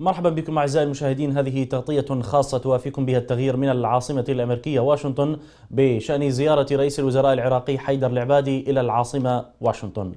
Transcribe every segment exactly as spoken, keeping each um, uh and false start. مرحبا بكم أعزائي المشاهدين، هذه تغطية خاصة توافيكم بها التغيير من العاصمة الأمريكية واشنطن بشأن زيارة رئيس الوزراء العراقي حيدر العبادي إلى العاصمة واشنطن.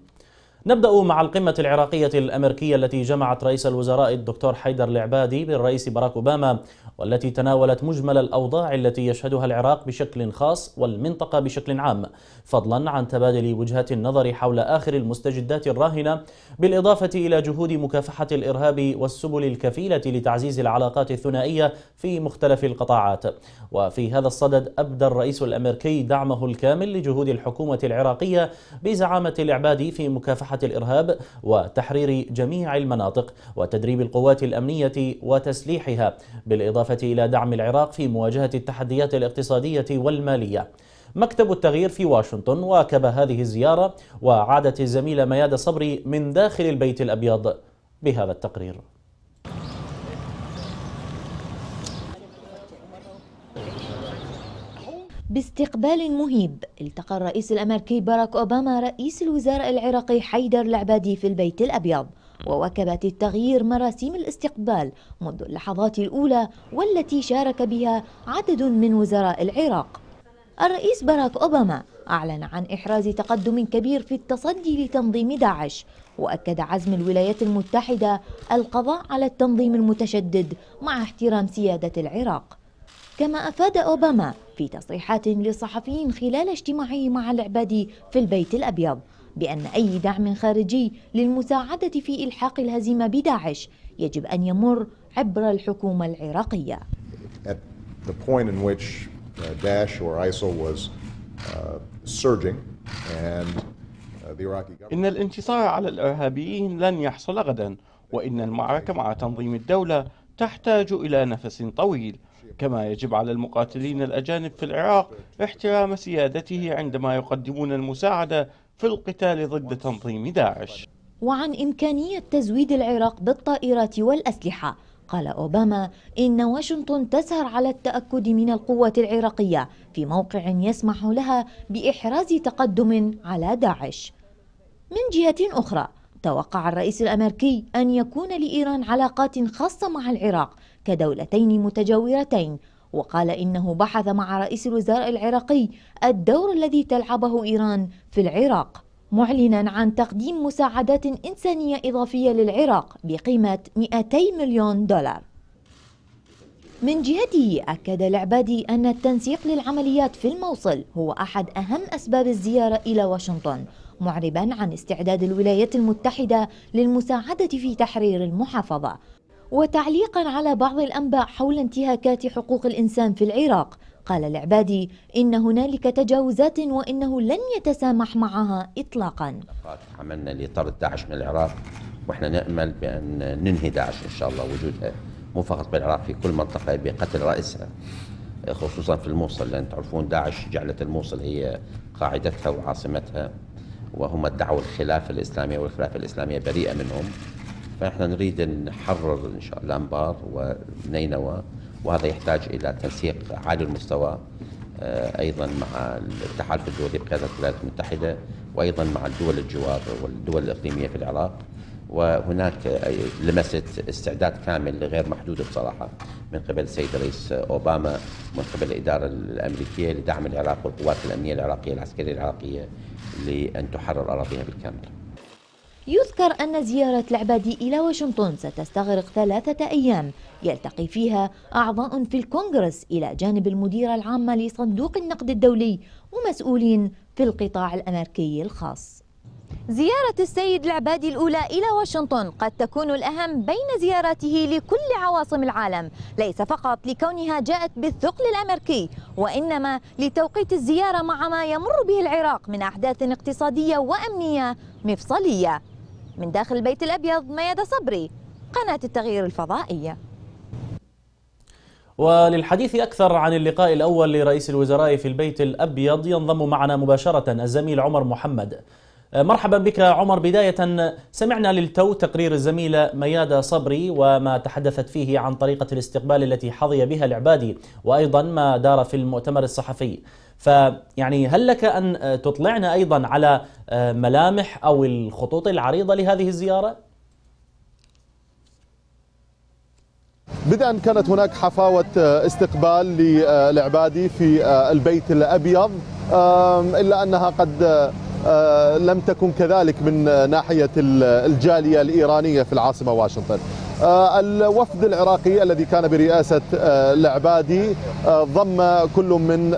نبدأ مع القمة العراقية الأمريكية التي جمعت رئيس الوزراء الدكتور حيدر العبادي بالرئيس باراك اوباما، والتي تناولت مجمل الأوضاع التي يشهدها العراق بشكل خاص والمنطقة بشكل عام، فضلا عن تبادل وجهات النظر حول آخر المستجدات الراهنة، بالإضافة إلى جهود مكافحة الإرهاب والسبل الكفيلة لتعزيز العلاقات الثنائية في مختلف القطاعات. وفي هذا الصدد أبدى الرئيس الأمريكي دعمه الكامل لجهود الحكومة العراقية بزعامة العبادي في مكافحة الإرهاب وتحرير جميع المناطق وتدريب القوات الأمنية وتسليحها، بالإضافة إلى دعم العراق في مواجهة التحديات الاقتصادية والمالية. مكتب التغيير في واشنطن واكب هذه الزيارة، وعادت الزميلة ميادة صبري من داخل البيت الأبيض بهذا التقرير. باستقبال مهيب التقى الرئيس الأمريكي باراك أوباما رئيس الوزراء العراقي حيدر العبادي في البيت الأبيض، وواكبت التغيير مراسيم الاستقبال منذ اللحظات الأولى والتي شارك بها عدد من وزراء العراق. الرئيس باراك أوباما أعلن عن إحراز تقدم كبير في التصدي لتنظيم داعش، وأكد عزم الولايات المتحدة القضاء على التنظيم المتشدد مع احترام سيادة العراق. كما أفاد أوباما في تصريحات للصحفيين خلال اجتماعه مع العبادي في البيت الأبيض بأن أي دعم خارجي للمساعدة في إلحاق الهزيمة بداعش يجب أن يمر عبر الحكومة العراقية. إن الانتصار على الإرهابيين لن يحصل غدا، وإن المعركة مع تنظيم الدولة تحتاج إلى نفس طويل، كما يجب على المقاتلين الأجانب في العراق احترام سيادته عندما يقدمون المساعدة في القتال ضد تنظيم داعش. وعن إمكانية تزويد العراق بالطائرات والأسلحة، قال أوباما إن واشنطن تسهر على التأكد من القوة العراقية في موقع يسمح لها بإحراز تقدم على داعش. من جهة أخرى، توقع الرئيس الأمريكي أن يكون لإيران علاقات خاصة مع العراق كدولتين متجاورتين، وقال إنه بحث مع رئيس الوزراء العراقي الدور الذي تلعبه إيران في العراق، معلنا عن تقديم مساعدات إنسانية إضافية للعراق بقيمة مئتي مليون دولار. من جهته، أكد العبادي أن التنسيق للعمليات في الموصل هو أحد أهم أسباب الزيارة إلى واشنطن، معربا عن استعداد الولايات المتحدة للمساعدة في تحرير المحافظة. وتعليقا على بعض الأنباء حول انتهاكات حقوق الإنسان في العراق، قال العبادي إن هنالك تجاوزات وإنه لن يتسامح معها إطلاقا. عملنا لطرد داعش من العراق، وإحنا نأمل بأن ننهي داعش إن شاء الله وجودها مو فقط بالعراق، في كل منطقة بقتل رئيسها، خصوصا في الموصل، لأن تعرفون داعش جعلت الموصل هي قاعدتها وعاصمتها، وهم ادعوا الخلافة الإسلامية، والخلافة الإسلامية بريئة منهم. فإحنا نريد أن نحرر إن شاء الله أنبار ونينوى، وهذا يحتاج إلى تنسيق عالي المستوى أيضا مع التحالف الدولي بقيادة الولايات المتحدة، وأيضا مع الدول الجوار والدول الإقليمية في العراق. وهناك لمست استعداد كامل غير محدود بصراحة من قبل السيد الرئيس أوباما، من قبل الإدارة الأمريكية لدعم العراق والقوات الأمنية العراقية العسكرية العراقية لأن تحرر أراضيها بالكامل. يذكر أن زيارة العبادي إلى واشنطن ستستغرق ثلاثة أيام يلتقي فيها أعضاء في الكونغرس إلى جانب المديرة العامة لصندوق النقد الدولي ومسؤولين في القطاع الأمريكي الخاص. زيارة السيد العبادي الأولى إلى واشنطن قد تكون الأهم بين زياراته لكل عواصم العالم، ليس فقط لكونها جاءت بالثقل الأمريكي، وإنما لتوقيت الزيارة مع ما يمر به العراق من أحداث اقتصادية وأمنية مفصلية. من داخل البيت الأبيض، ميادة صبري، قناة التغيير الفضائية. وللحديث أكثر عن اللقاء الأول لرئيس الوزراء في البيت الأبيض ينضم معنا مباشرة الزميل عمر محمد. مرحبا بك عمر. بداية، سمعنا للتو تقرير الزميلة ميادة صبري وما تحدثت فيه عن طريقة الاستقبال التي حظي بها العبادي، وأيضا ما دار في المؤتمر الصحفي، فيعني هل لك أن تطلعنا أيضا على ملامح أو الخطوط العريضة لهذه الزيارة؟ بدءا كانت هناك حفاوة استقبال للعبادي في البيت الأبيض، إلا أنها قد لم تكن كذلك من ناحية الجالية الإيرانية في العاصمة واشنطن. الوفد العراقي الذي كان برئاسة العبادي ضم كل من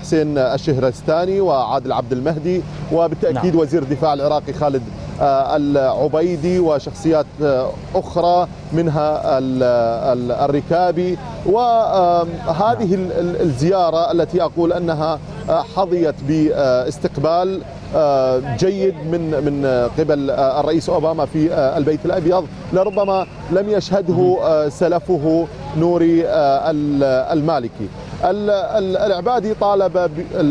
حسين الشهرستاني وعادل عبد المهدي، وبالتأكيد وزير الدفاع العراقي خالد العبيدي، وشخصيات أخرى منها الركابي. وهذه الزيارة التي أقول أنها حظيت باستقبال جيد من من قبل الرئيس أوباما في البيت الأبيض، لربما لم يشهده سلفه نوري المالكي. العبادي طالب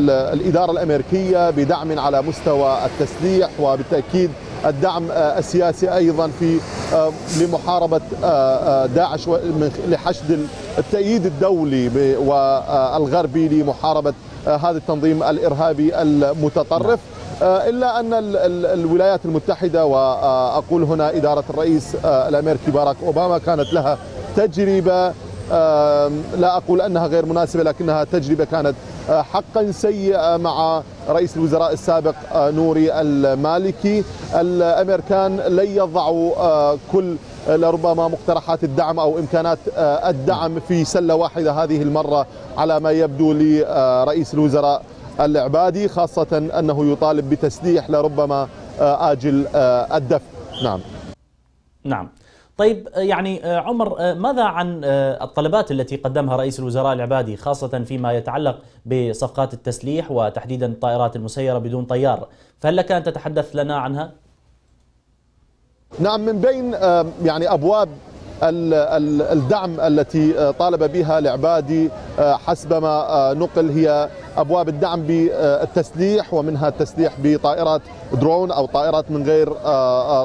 الإدارة الأمريكية بدعم على مستوى التسليح، وبالتأكيد الدعم السياسي أيضا في لمحاربة داعش، لحشد التأييد الدولي والغربي لمحاربة هذا التنظيم الإرهابي المتطرف. إلا أن الولايات المتحدة، وأقول هنا إدارة الرئيس الأمريكي باراك أوباما، كانت لها تجربة، لا أقول أنها غير مناسبة، لكنها تجربة كانت حقا سيئة مع رئيس الوزراء السابق نوري المالكي. الأمريكان لن يضعوا كل لربما مقترحات الدعم أو إمكانات الدعم في سلة واحدة هذه المرة على ما يبدو لرئيس الوزراء العبادي، خاصة أنه يطالب بتسليح لربما آجل الدفع. نعم نعم طيب، يعني عمر، ماذا عن الطلبات التي قدمها رئيس الوزراء العبادي، خاصة فيما يتعلق بصفقات التسليح وتحديدا الطائرات المسيرة بدون طيار؟ فهل لك أن تتحدث لنا عنها؟ نعم، من بين يعني أبواب الدعم التي طالب بها العبادي حسب ما نقل هي أبواب الدعم بالتسليح، ومنها التسليح بطائرات درون أو طائرات من غير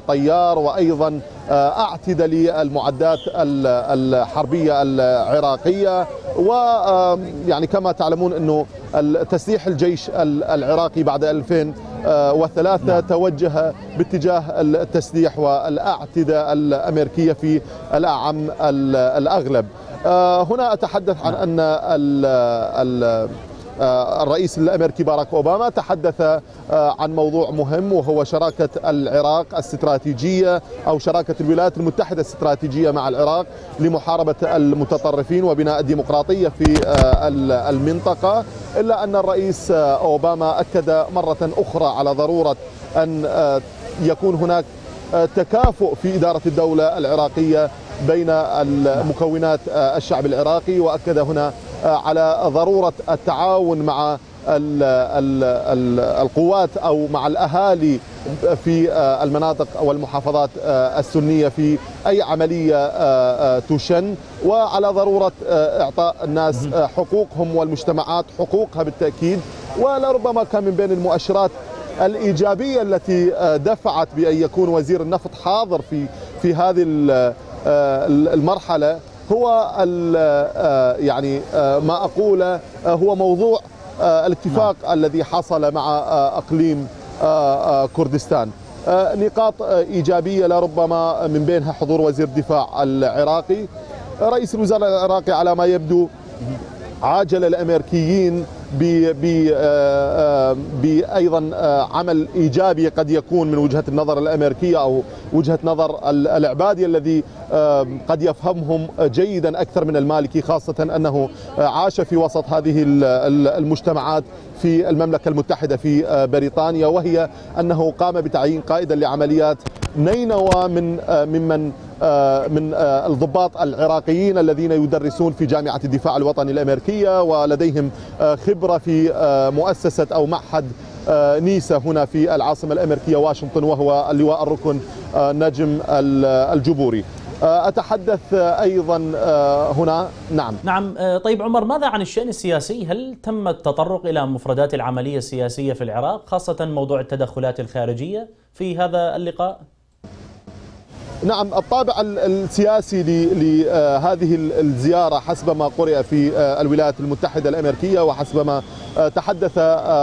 طيار، وأيضا أعتدة للمعدات الحربية العراقية. ويعني كما تعلمون أنه تسليح الجيش العراقي بعد ألفين وثلاثة توجه باتجاه التسليح والأعتدة الأمريكية في الأعم الأغلب. هنا أتحدث عن أن ال الرئيس الأمريكي باراك أوباما تحدث عن موضوع مهم، وهو شراكة العراق الاستراتيجية أو شراكة الولايات المتحدة الاستراتيجية مع العراق لمحاربة المتطرفين وبناء الديمقراطية في المنطقة. إلا أن الرئيس أوباما أكد مرة أخرى على ضرورة أن يكون هناك تكافؤ في إدارة الدولة العراقية بين مكونات الشعب العراقي، وأكد هنا على ضرورة التعاون مع ال ال ال القوات أو مع الأهالي في المناطق والمحافظات السنية في أي عملية تشن، وعلى ضرورة إعطاء الناس حقوقهم والمجتمعات حقوقها بالتأكيد. ولربما كان من بين المؤشرات الإيجابية التي دفعت بأن يكون وزير النفط حاضر في في هذه المرحلة هو يعني ما أقوله هو موضوع الاتفاق نعم. الذي حصل مع أقليم كردستان. نقاط إيجابية لربما من بينها حضور وزير الدفاع العراقي. رئيس الوزراء العراقي على ما يبدو عاجل الأمريكيين بأيضا عمل إيجابي قد يكون من وجهة النظر الأمريكية أو وجهة نظر العبادي الذي قد يفهمهم جيدا أكثر من المالكي، خاصة أنه عاش في وسط هذه المجتمعات في المملكة المتحدة في بريطانيا، وهي أنه قام بتعيين قائدا لعمليات نينوى من ممن من الضباط العراقيين الذين يدرسون في جامعة الدفاع الوطني الأمريكية ولديهم خبرة في مؤسسة أو معهد نيسا هنا في العاصمة الأمريكية واشنطن، وهو اللواء الركن نجم الجبوري. أتحدث أيضا هنا. نعم نعم طيب عمر، ماذا عن الشأن السياسي؟ هل تم التطرق إلى مفردات العملية السياسية في العراق، خاصة موضوع التدخلات الخارجية في هذا اللقاء؟ نعم، الطابع السياسي لهذه الزيارة حسب ما قرئ في الولايات المتحدة الأمريكية، وحسب ما تحدث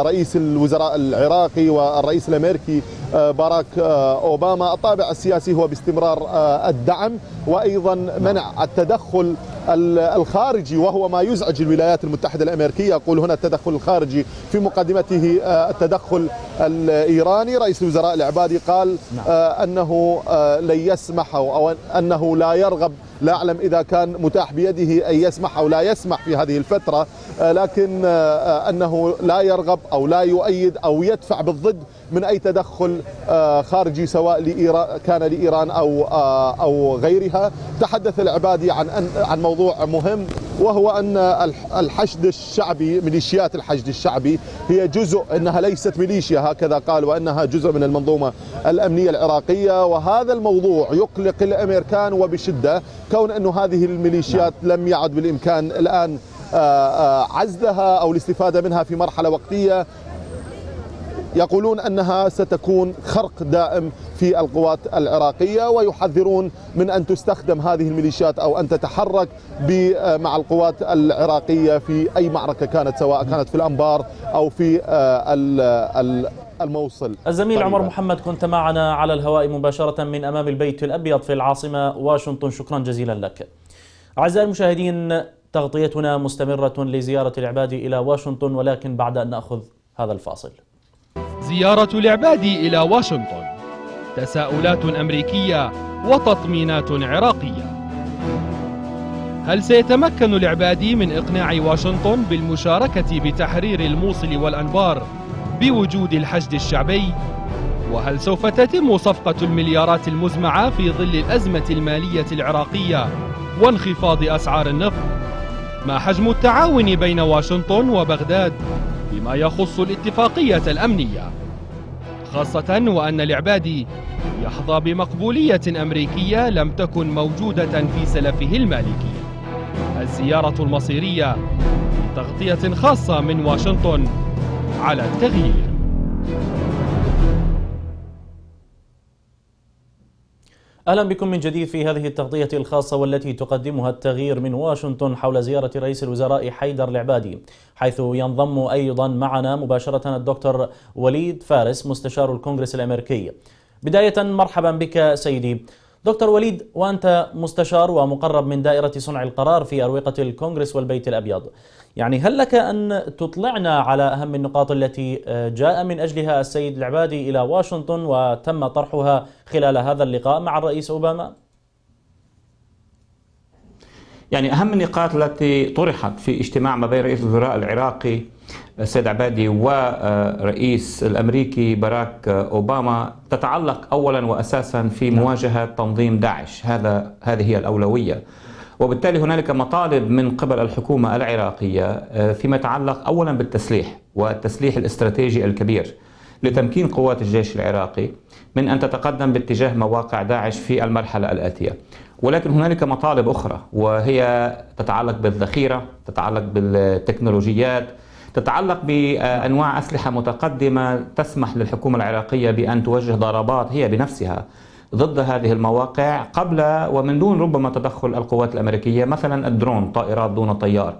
رئيس الوزراء العراقي والرئيس الأمريكي باراك أوباما، الطابع السياسي هو باستمرار الدعم وأيضا منع التدخل الخارجي، وهو ما يزعج الولايات المتحدة الأمريكية. أقول هنا التدخل الخارجي، في مقدمته التدخل الإيراني. رئيس الوزراء العبادي قال أنه لن يسمح أو أنه لا يرغب، لا أعلم إذا كان متاح بيده أن يسمح أو لا يسمح في هذه الفترة، لكن أنه لا يرغب أو لا يؤيد أو يدفع بالضد من أي تدخل خارجي سواء لإيران كان لإيران أو أو غيرها. تحدث العبادي عن عن موضوع مهم، وهو أن الحشد الشعبي، ميليشيات الحشد الشعبي هي جزء، أنها ليست ميليشيا هكذا قال، وأنها جزء من المنظومة الأمنية العراقية. وهذا الموضوع يقلق الأمريكان وبشدة، كون أن هذه الميليشيات لم يعد بالإمكان الآن عزلها أو الاستفادة منها في مرحلة وقتية. يقولون أنها ستكون خرق دائم في القوات العراقية، ويحذرون من أن تستخدم هذه الميليشيات أو أن تتحرك مع القوات العراقية في أي معركة كانت، سواء كانت في الأنبار أو في الموصل. الزميل طيب. عمر محمد كنت معنا على الهواء مباشرة من أمام البيت الأبيض في العاصمة واشنطن، شكرا جزيلا لك. أعزائي المشاهدين، تغطيتنا مستمرة لزيارة العبادي إلى واشنطن، ولكن بعد أن نأخذ هذا الفاصل. زيارة العبادي إلى واشنطن، تساؤلات أمريكية وتطمينات عراقية. هل سيتمكن العبادي من إقناع واشنطن بالمشاركة بتحرير الموصل والأنبار بوجود الحشد الشعبي؟ وهل سوف تتم صفقة المليارات المزمعة في ظل الأزمة المالية العراقية وانخفاض أسعار النفط؟ ما حجم التعاون بين واشنطن وبغداد بما يخص الاتفاقية الأمنية، خاصة وأن العبادي يحظى بمقبولية أمريكية لم تكن موجودة في سلفه المالكي؟ الزيارة المصيرية لتغطية خاصة من واشنطن على التغيير. أهلا بكم من جديد في هذه التغطية الخاصة والتي تقدمها التغيير من واشنطن حول زيارة رئيس الوزراء حيدر العبادي، حيث ينضم أيضا معنا مباشرة الدكتور وليد فارس مستشار الكونغرس الأمريكي. بداية مرحبا بك سيدي دكتور وليد، وأنت مستشار ومقرب من دائرة صنع القرار في أروقة الكونغرس والبيت الأبيض. يعني هل لك أن تطلعنا على أهم النقاط التي جاء من أجلها السيد العبادي إلى واشنطن وتم طرحها خلال هذا اللقاء مع الرئيس أوباما؟ يعني أهم النقاط التي طرحت في اجتماع ما بين رئيس الوزراء العراقي السيد عبادي والرئيس الأمريكي باراك أوباما تتعلق أولا وأساسا في مواجهة تنظيم داعش، هذا هذه هي الأولوية، وبالتالي هنالك مطالب من قبل الحكومة العراقية فيما يتعلق أولا بالتسليح والتسليح الاستراتيجي الكبير لتمكين قوات الجيش العراقي من أن تتقدم باتجاه مواقع داعش في المرحلة الآتية. ولكن هنالك مطالب أخرى، وهي تتعلق بالذخيرة، تتعلق بالتكنولوجيات، تتعلق بأنواع أسلحة متقدمة تسمح للحكومة العراقية بأن توجه ضربات هي بنفسها ضد هذه المواقع قبل ومن دون ربما تدخل القوات الأمريكية، مثلا الدرون، طائرات دون طيار.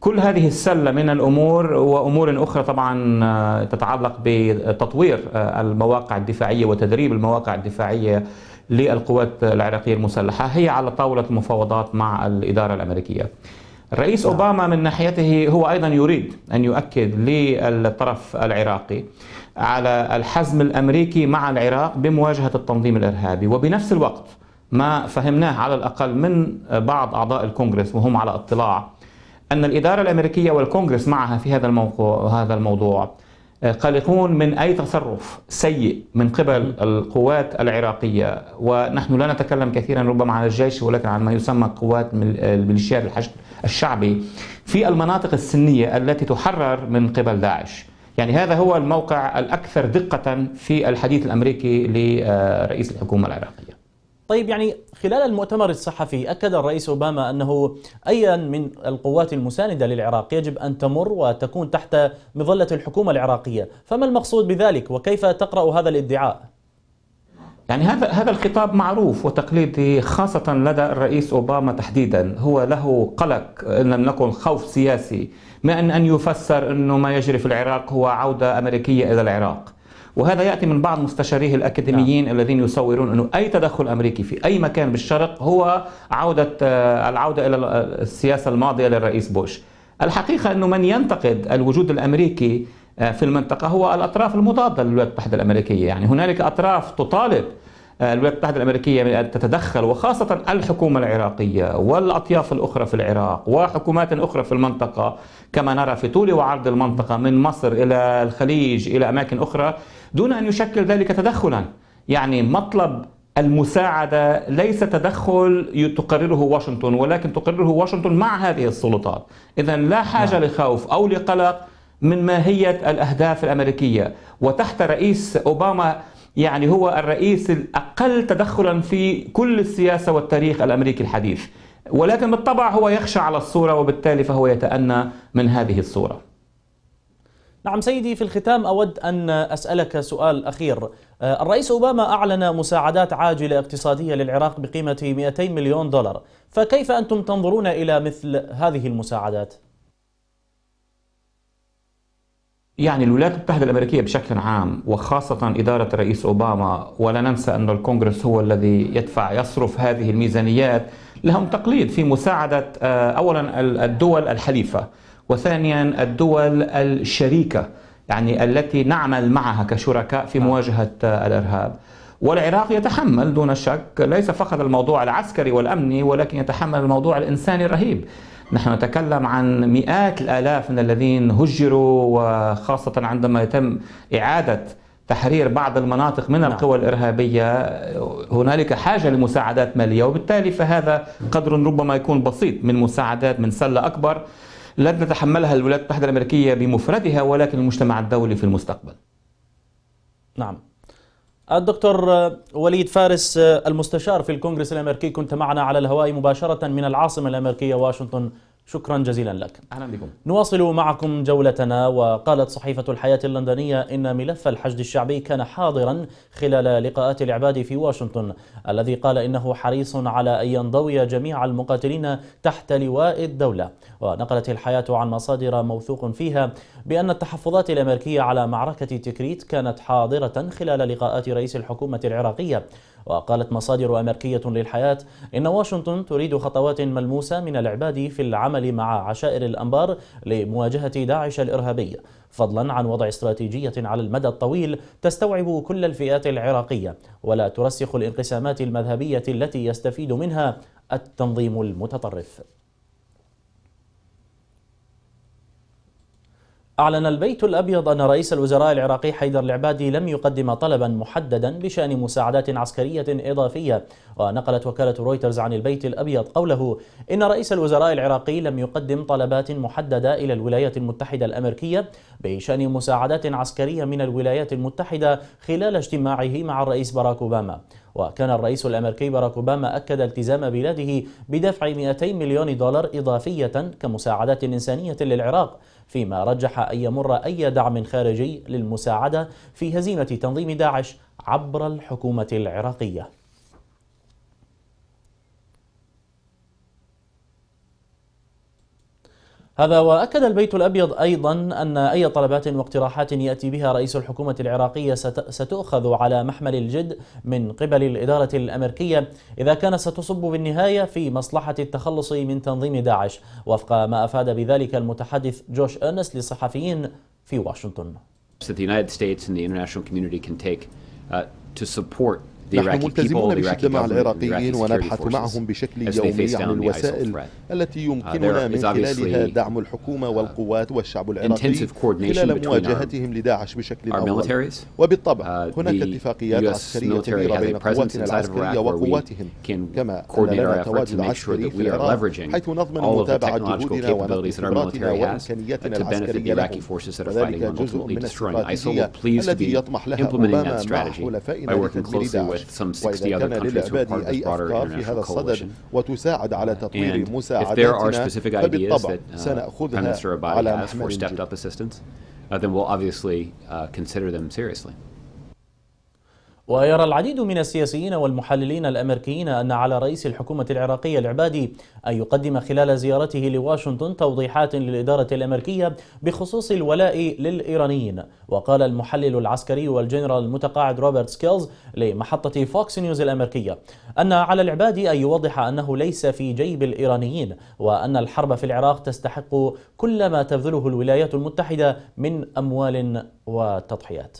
كل هذه السلة من الأمور وأمور أخرى طبعا تتعلق بتطوير المواقع الدفاعية وتدريب المواقع الدفاعية للقوات العراقية المسلحة هي على طاولة المفاوضات مع الإدارة الأمريكية. الرئيس أوباما من ناحيته هو أيضا يريد أن يؤكد للطرف العراقي على الحزم الأمريكي مع العراق بمواجهة التنظيم الإرهابي، وبنفس الوقت ما فهمناه على الأقل من بعض أعضاء الكونغرس وهم على اطلاع أن الإدارة الأمريكية والكونغرس معها في هذا الموضوع هذا الموضوع قلقون من أي تصرف سيء من قبل القوات العراقية. ونحن لا نتكلم كثيرا ربما عن الجيش، ولكن عن ما يسمى قوات الميليشيات الحشد الشعبي في المناطق السنية التي تحرر من قبل داعش. يعني هذا هو الموقع الأكثر دقة في الحديث الأمريكي لرئيس الحكومة العراقية. طيب، يعني خلال المؤتمر الصحفي أكد الرئيس أوباما أنه أيا من القوات المساندة للعراق يجب أن تمر وتكون تحت مظلة الحكومة العراقية، فما المقصود بذلك وكيف تقرأ هذا الادعاء؟ يعني هذا هذا الخطاب معروف وتقليدي خاصة لدى الرئيس أوباما تحديدا، هو له قلق إن لم نكن خوف سياسي من أن يفسر أنه ما يجري في العراق هو عودة أمريكية إلى العراق. وهذا يأتي من بعض مستشاريه الأكاديميين نعم. الذين يصورون أنه أي تدخل أمريكي في أي مكان بالشرق هو عودة العودة إلى السياسة الماضية للرئيس بوش. الحقيقة أنه من ينتقد الوجود الأمريكي في المنطقة هو الأطراف المضادة للولايات المتحدة الأمريكية، يعني هنالك أطراف تطالب الولايات المتحدة الأمريكية من أن تتدخل، وخاصة الحكومة العراقية والأطياف الأخرى في العراق وحكومات أخرى في المنطقة كما نرى في طول وعرض المنطقة من مصر إلى الخليج إلى أماكن أخرى، دون أن يشكل ذلك تدخلا. يعني مطلب المساعدة ليس تدخل تقرره واشنطن، ولكن تقرره واشنطن مع هذه السلطات. إذا لا حاجة لخوف أو لقلق من ماهية الأهداف الأمريكية، وتحت رئيس أوباما يعني هو الرئيس الأقل تدخلا في كل السياسة والتاريخ الأمريكي الحديث، ولكن بالطبع هو يخشى على الصورة وبالتالي فهو يتأنى من هذه الصورة. نعم سيدي، في الختام أود أن أسألك سؤال أخير. الرئيس أوباما أعلن مساعدات عاجلة اقتصادية للعراق بقيمة مئتين مليون دولار، فكيف أنتم تنظرون إلى مثل هذه المساعدات؟ يعني الولايات المتحدة الأمريكية بشكل عام وخاصة إدارة الرئيس أوباما، ولا ننسى أن الكونغرس هو الذي يدفع يصرف هذه الميزانيات، لهم تقليد في مساعدة أولا الدول الحليفة، وثانيا الدول الشريكة يعني التي نعمل معها كشركاء في مواجهة الإرهاب. والعراق يتحمل دون شك ليس فقط الموضوع العسكري والأمني، ولكن يتحمل الموضوع الإنساني الرهيب. نحن نتكلم عن مئات الآلاف من الذين هجروا، وخاصة عندما يتم إعادة تحرير بعض المناطق من القوى الإرهابية هنالك حاجة لمساعدات مالية، وبالتالي فهذا قدر ربما يكون بسيط من مساعدات من سلة أكبر لن تتحملها الولايات المتحدة الأمريكية بمفردها، ولكن المجتمع الدولي في المستقبل. نعم الدكتور وليد فارس المستشار في الكونغرس الأمريكي، كنت معنا على الهواء مباشرة من العاصمة الأمريكية واشنطن، شكرا جزيلا لك. أهلا بكم. نواصل معكم جولتنا. وقالت صحيفة الحياة اللندنية إن ملف الحشد الشعبي كان حاضرا خلال لقاءات العبادي في واشنطن، الذي قال إنه حريص على أن ينضوي جميع المقاتلين تحت لواء الدولة. ونقلت الحياة عن مصادر موثوق فيها بأن التحفظات الأمريكية على معركة تكريت كانت حاضرة خلال لقاءات رئيس الحكومة العراقية. وقالت مصادر أمريكية للحياة إن واشنطن تريد خطوات ملموسة من العبادي في العمل مع عشائر الأنبار لمواجهة داعش الإرهابي، فضلا عن وضع استراتيجية على المدى الطويل تستوعب كل الفئات العراقية ولا ترسخ الانقسامات المذهبية التي يستفيد منها التنظيم المتطرف. أعلن البيت الأبيض أن رئيس الوزراء العراقي حيدر العبادي لم يقدم طلبا محددا بشأن مساعدات عسكرية إضافية. ونقلت وكالة رويترز عن البيت الأبيض قوله إن رئيس الوزراء العراقي لم يقدم طلبات محددة إلى الولايات المتحدة الأمريكية بشأن مساعدات عسكرية من الولايات المتحدة خلال اجتماعه مع الرئيس باراك أوباما. وكان الرئيس الأمريكي باراك أوباما أكد التزام بلاده بدفع مئتين مليون دولار إضافية كمساعدات إنسانية للعراق، فيما رجح أن يمر أي دعم خارجي للمساعدة في هزيمة تنظيم داعش عبر الحكومة العراقية. هذا وأكد البيت الأبيض أيضا أن أي طلبات واقتراحات يأتي بها رئيس الحكومة العراقية ستؤخذ على محمل الجد من قبل الإدارة الأمريكية إذا كانت ستصب بالنهاية في مصلحة التخلص من تنظيم داعش، وفق ما أفاد بذلك المتحدث جوش ارنست للصحفيين في واشنطن. نحن ملتزمون بشكل مع العراقيين ونبحث معهم بشكل يومي عن الوسائل التي يمكننا من خلالها دعم الحكومة والقوات والشعب العراقي خلال مواجهتهم لداعش بشكل أفضل. وبالطبع هناك اتفاقيات عسكرية كبيرة بين قواتنا العسكرية وقواتهم، كما أن لنا تواجد عسكري في العراق حيث نضمن متابعة جهودنا ونقل خبراتنا وإمكانياتنا العسكرية لهم، وذلك جزء من الاستراتيجية التي يطمح لها أوباما مع حلفائنا لتدمير داعش. وإذا كان للعبادي أي أفكار في هذا الصدد وتساعد على تطوير مساعداتنا فبالطبع سنأخذها على محمل الجد. ويرى العديد من السياسيين والمحللين الأمريكيين أن على رئيس الحكومة العراقية العبادي أن يقدم خلال زيارته لواشنطن توضيحات للإدارة الأمريكية بخصوص الولاء للإيرانيين. وقال المحلل العسكري والجنرال المتقاعد روبرت سكيلز لمحطة فوكس نيوز الأمريكية أن على العبادي أن يوضح أنه ليس في جيب الإيرانيين، وأن الحرب في العراق تستحق كل ما تبذله الولايات المتحدة من أموال وتضحيات.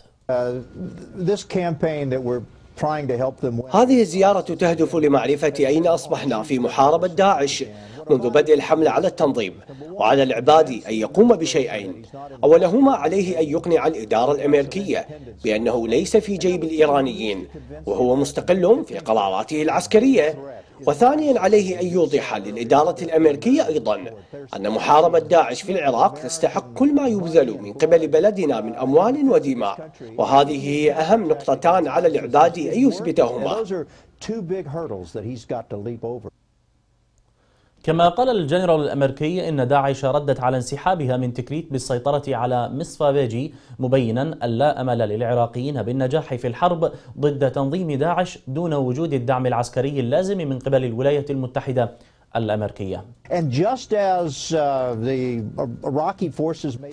هذه الزيارة تهدف لمعرفة أين أصبحنا في محاربة داعش منذ بدء الحملة على التنظيم، وعلى العبادي أن يقوم بشيئين. أولهما عليه أن يقنع الإدارة الأمريكية بأنه ليس في جيب الإيرانيين وهو مستقل في قراراته العسكرية، وثانيا عليه أن يوضح للإدارة الأمريكية أيضا أن محاربة داعش في العراق تستحق كل ما يبذل من قبل بلدنا من أموال ودماء، وهذه هي أهم نقطتان على العبادي أن يثبتهما. كما قال الجنرال الأمريكي إن داعش ردت على انسحابها من تكريت بالسيطرة على مصفى، مبينا أن لا أمل للعراقيين بالنجاح في الحرب ضد تنظيم داعش دون وجود الدعم العسكري اللازم من قبل الولايات المتحدة الأمريكية.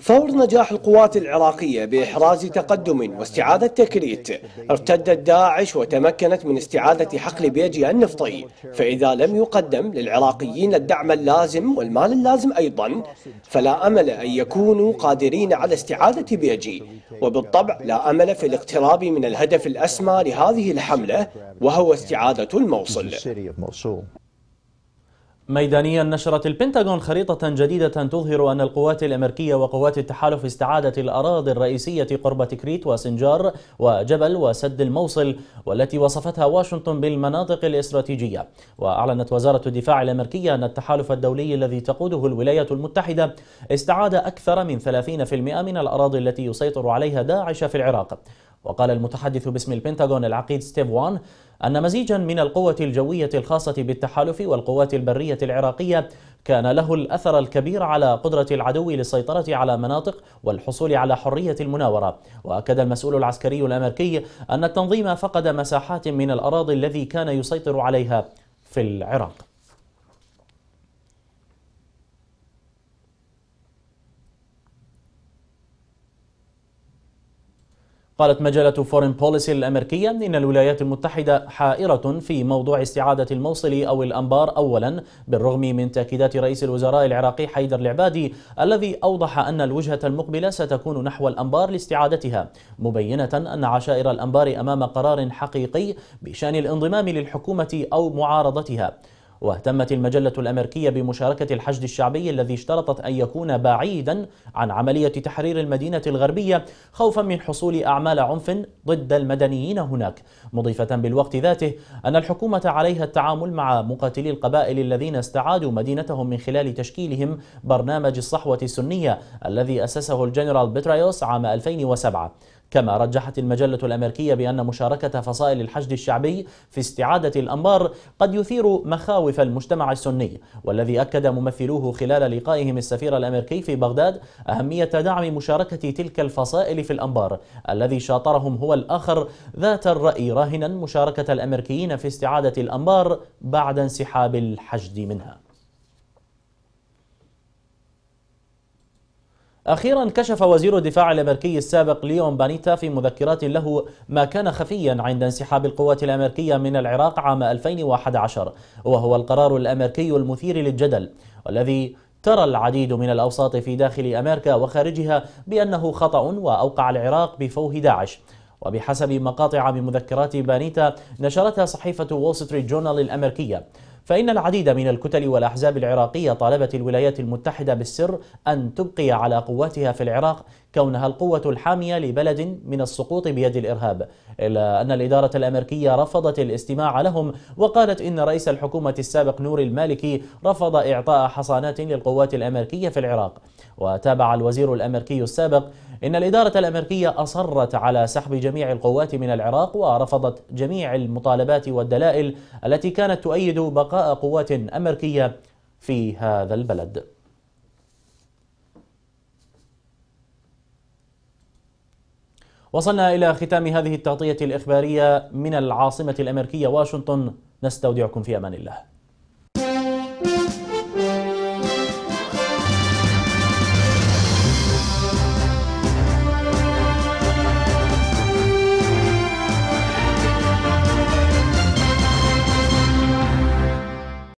فور نجاح القوات العراقية بإحراز تقدم واستعادة تكريت، ارتدت داعش وتمكنت من استعادة حقل بيجها النفطي، فإذا لم يقدم للعراقيين الدعم اللازم والمال اللازم أيضا فلا أمل أن يكونوا قادرين على استعادة بيجي، وبالطبع لا أمل في الاقتراب من الهدف الأسمى لهذه الحملة وهو استعادة الموصل. ميدانيا، نشرت البنتاغون خريطة جديدة تظهر أن القوات الأمريكية وقوات التحالف استعادت الأراضي الرئيسية قرب تكريت وسنجار وجبل وسد الموصل، والتي وصفتها واشنطن بالمناطق الاستراتيجية. وأعلنت وزارة الدفاع الأمريكية أن التحالف الدولي الذي تقوده الولايات المتحدة استعاد أكثر من ثلاثين بالمئة من الأراضي التي يسيطر عليها داعش في العراق. وقال المتحدث باسم البنتاغون العقيد ستيف وان أن مزيجا من القوة الجوية الخاصة بالتحالف والقوات البرية العراقية كان له الأثر الكبير على قدرة العدو للسيطرة على مناطق والحصول على حرية المناورة. وأكد المسؤول العسكري الأمريكي أن التنظيم فقد مساحات من الأراضي الذي كان يسيطر عليها في العراق. قالت مجلة فورين بوليسي الأمريكية إن الولايات المتحدة حائرة في موضوع استعادة الموصل أو الأنبار أولا، بالرغم من تأكيدات رئيس الوزراء العراقي حيدر العبادي الذي أوضح أن الوجهة المقبلة ستكون نحو الأنبار لاستعادتها، مبينة أن عشائر الأنبار أمام قرار حقيقي بشأن الانضمام للحكومة أو معارضتها. واهتمت المجلة الأمريكية بمشاركة الحشد الشعبي الذي اشترطت أن يكون بعيدا عن عملية تحرير المدينة الغربية خوفا من حصول أعمال عنف ضد المدنيين هناك، مضيفة بالوقت ذاته أن الحكومة عليها التعامل مع مقاتلي القبائل الذين استعادوا مدينتهم من خلال تشكيلهم برنامج الصحوة السنية الذي أسسه الجنرال بتريوس عام ألفين وسبعة. كما رجحت المجلة الأمريكية بأن مشاركة فصائل الحشد الشعبي في استعادة الأنبار قد يثير مخاوف المجتمع السني، والذي أكد ممثلوه خلال لقائهم السفير الأمريكي في بغداد أهمية دعم مشاركة تلك الفصائل في الأنبار الذي شاطرهم هو الآخر ذات الرأي، راهنا مشاركة الأمريكيين في استعادة الأنبار بعد انسحاب الحشد منها. أخيرا، كشف وزير الدفاع الأمريكي السابق ليون بانيتا في مذكرات له ما كان خفيا عند انسحاب القوات الأمريكية من العراق عام ألفين وأحد عشر، وهو القرار الأمريكي المثير للجدل والذي ترى العديد من الأوساط في داخل أمريكا وخارجها بأنه خطأ وأوقع العراق بفوه داعش. وبحسب مقاطع من مذكرات بانيتا نشرتها صحيفة وول ستريت جورنال الأمريكية، فإن العديد من الكتل والأحزاب العراقية طالبت الولايات المتحدة بالسر أن تبقي على قواتها في العراق كونها القوة الحامية لبلد من السقوط بيد الإرهاب، إلا أن الإدارة الأمريكية رفضت الاستماع لهم، وقالت إن رئيس الحكومة السابق نوري المالكي رفض إعطاء حصانات للقوات الأمريكية في العراق. وتابع الوزير الأمريكي السابق إن الإدارة الأمريكية أصرت على سحب جميع القوات من العراق، ورفضت جميع المطالبات والدلائل التي كانت تؤيد بقاء قوات أمريكية في هذا البلد. وصلنا إلى ختام هذه التغطية الإخبارية من العاصمة الأمريكية واشنطن، نستودعكم في أمان الله.